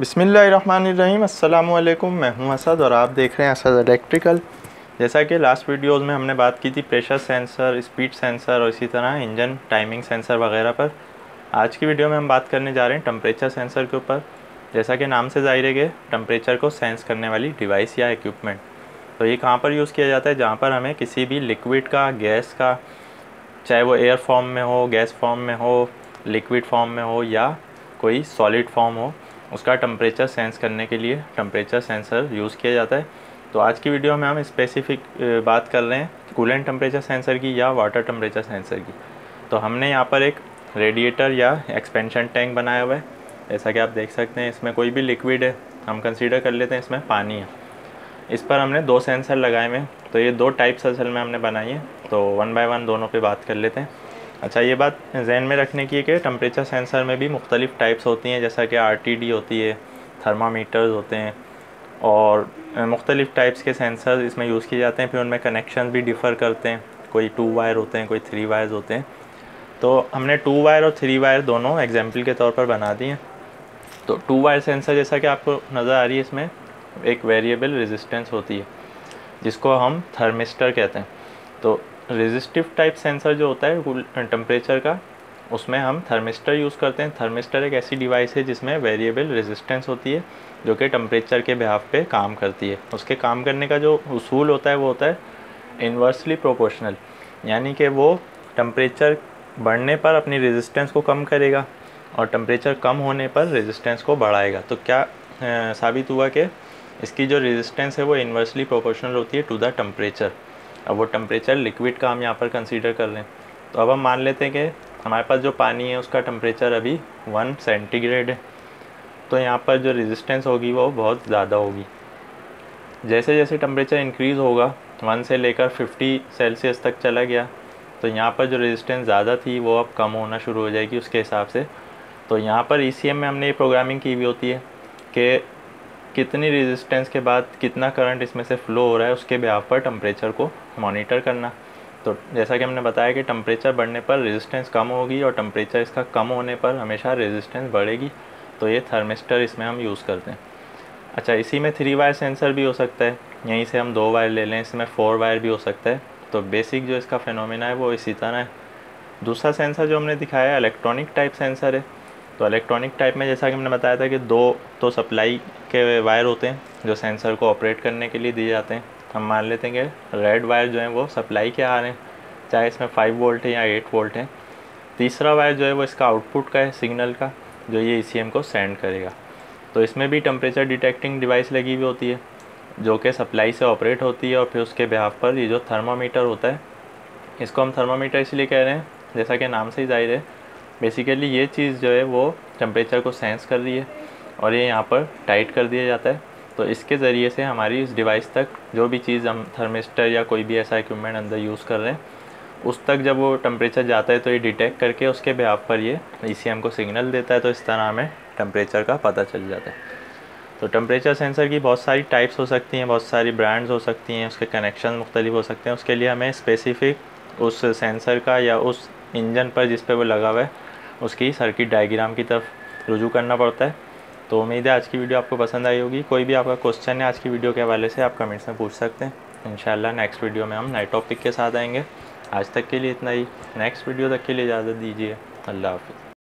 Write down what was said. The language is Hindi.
बिस्मिल्लाहिर्रहमानिर्रहीम, अस्सलाम वालेकुम। मैं हूं असद और आप देख रहे हैं असद इलेक्ट्रिकल। जैसा कि लास्ट वीडियोस में हमने बात की थी प्रेशर सेंसर, स्पीड सेंसर और इसी तरह इंजन टाइमिंग सेंसर वगैरह पर, आज की वीडियो में हम बात करने जा रहे हैं टेम्परेचर सेंसर के ऊपर। जैसा कि नाम से जाहिर है कि टेम्परेचर को सेंस करने वाली डिवाइस या इक्विपमेंट। तो ये कहाँ पर यूज़ किया जाता है? जहाँ पर हमें किसी भी लिक्विड का, गैस का, चाहे वो एयर फॉर्म में हो, गैस फॉर्म में हो, लिक्विड फॉर्म में हो या कोई सॉलिड फॉर्म हो, उसका टेम्परेचर सेंस करने के लिए टेम्परेचर सेंसर यूज़ किया जाता है। तो आज की वीडियो में हम स्पेसिफिक बात कर रहे हैं कूलेंट टेम्परेचर सेंसर की या वाटर टेम्परेचर सेंसर की। तो हमने यहाँ पर एक रेडिएटर या एक्सपेंशन टैंक बनाया हुआ है। जैसा कि आप देख सकते हैं, इसमें कोई भी लिक्विड है, हम कंसीडर कर लेते हैं इसमें पानी है। इस पर हमने दो सेंसर लगाए हुए हैं। तो ये दो टाइप्स असल में हमने बनाई है, तो वन बाय वन दोनों पे बात कर लेते हैं। अच्छा, ये बात जहन में रखने की है कि टेम्परेचर सेंसर में भी मुख्तलिफ़ टाइप्स होती हैं, जैसा कि RTD होती है, थर्मामीटर्स होते हैं और मुख्तलिफ़ टाइप्स के सेंसर इसमें यूज़ किए जाते हैं। फिर उनमें कनेक्शन भी डिफ़र करते हैं, कोई 2 वायर होते हैं, कोई 3 वायर्स होते हैं। तो हमने 2 वायर और 3 वायर दोनों एग्जाम्पल के तौर पर बना दिए हैं। तो 2 वायर सेंसर, जैसा कि आपको नज़र आ रही है, इसमें एक वेरिएबल रेजिस्टेंस होती है जिसको हम थर्मिस्टर कहते हैं। तो रेजिस्टिव टाइप सेंसर जो होता है टेम्परेचर का, उसमें हम थर्मिस्टर यूज़ करते हैं। थर्मिस्टर एक ऐसी डिवाइस है जिसमें वेरिएबल रेजिस्टेंस होती है जो कि टेम्परेचर के बिहाफ पे काम करती है। उसके काम करने का जो उसूल होता है वो होता है इन्वर्सली प्रोपोर्शनल, यानी कि वो टेम्परेचर बढ़ने पर अपनी रेजिस्टेंस को कम करेगा और टेम्परेचर कम होने पर रेजिस्टेंस को बढ़ाएगा। तो क्या साबित हुआ कि इसकी जो रेजिस्टेंस है वो इन्वर्सली प्रोपोर्शनल होती है टू द टेम्परेचर। अब वो टेम्परेचर लिक्विड का हम यहाँ पर कंसीडर कर रहे हैं। तो अब हम मान लेते हैं कि हमारे पास जो पानी है उसका टेम्परेचर अभी 1 सेंटीग्रेड है। तो यहाँ पर जो रेजिस्टेंस होगी वो बहुत ज़्यादा होगी। जैसे जैसे टेम्परेचर इंक्रीज़ होगा, 1 से लेकर 50 सेल्सियस तक चला गया, तो यहाँ पर जो रेजिस्टेंस ज़्यादा थी वो अब कम होना शुरू हो जाएगी उसके हिसाब से। तो यहाँ पर ECM में हमने ये प्रोग्रामिंग की हुई होती है कि कितनी रेजिस्टेंस के बाद कितना करंट इसमें से फ़्लो हो रहा है, उसके बिहाफ पर टेम्परेचर को मॉनिटर करना। तो जैसा कि हमने बताया कि टेम्परेचर बढ़ने पर रेजिस्टेंस कम होगी और टेम्परेचर इसका कम होने पर हमेशा रेजिस्टेंस बढ़ेगी। तो ये थर्मिस्टर इसमें हम यूज़ करते हैं। अच्छा, इसी में 3 वायर सेंसर भी हो सकता है, यहीं से हम 2 वायर ले लें, इसमें 4 वायर भी हो सकता है। तो बेसिक जो इसका फिनोमिना है वो इसी तरह है। दूसरा सेंसर जो हमने दिखाया है इलेक्ट्रॉनिक टाइप सेंसर है। तो इलेक्ट्रॉनिक टाइप में जैसा कि हमने बताया था कि 2 तो सप्लाई के वायर होते हैं जो सेंसर को ऑपरेट करने के लिए दिए जाते हैं। हम मान लेते हैं कि रेड वायर जो हैं वो सप्लाई के आ रहे हैं, चाहे इसमें 5 वोल्ट है या 8 वोल्ट है। तीसरा वायर जो है वो इसका आउटपुट का है, सिग्नल का, जो ये ECM को सेंड करेगा। तो इसमें भी टेम्परेचर डिटेक्टिंग डिवाइस लगी हुई होती है जो कि सप्लाई से ऑपरेट होती है और फिर उसके बिहाफ पर ये जो थर्मामीटर होता है, इसको हम थर्मामीटर इसलिए कह रहे हैं, जैसा कि नाम से ही जाहिर है, बेसिकली ये चीज़ जो है वो टेम्परेचर को सेंस कर रही है और ये यहाँ पर टाइट कर दिया जाता है। तो इसके ज़रिए से हमारी इस डिवाइस तक जो भी चीज़ हम थर्मिस्टर या कोई भी ऐसा इक्विपमेंट अंदर यूज़ कर रहे हैं, उस तक जब वो टेम्परेचर जाता है तो ये डिटेक्ट करके उसके बिहाफ पर ये ECM को सिग्नल देता है। तो इस तरह हमें टेम्परेचर का पता चल जाता है। तो टेम्परेचर सेंसर की बहुत सारी टाइप्स हो सकती हैं, बहुत सारी ब्रांड्स हो सकती हैं, उसके कनेक्शन मुख्तलिफ हो सकते हैं। उसके लिए हमें स्पेसिफिक उस सेंसर का या उस इंजन पर जिस पे वो लगा हुआ है उसकी सर्किट डायग्राम की तरफ रुजू करना पड़ता है। तो उम्मीद है आज की वीडियो आपको पसंद आई होगी। कोई भी आपका क्वेश्चन है आज की वीडियो के हवाले से, आप कमेंट्स में पूछ सकते हैं। इंशाल्लाह नेक्स्ट वीडियो में हम नए टॉपिक के साथ आएंगे। आज तक के लिए इतना ही, नेक्स्ट वीडियो तक के लिए इजाज़त दीजिए। अल्लाह हाफ़िज़।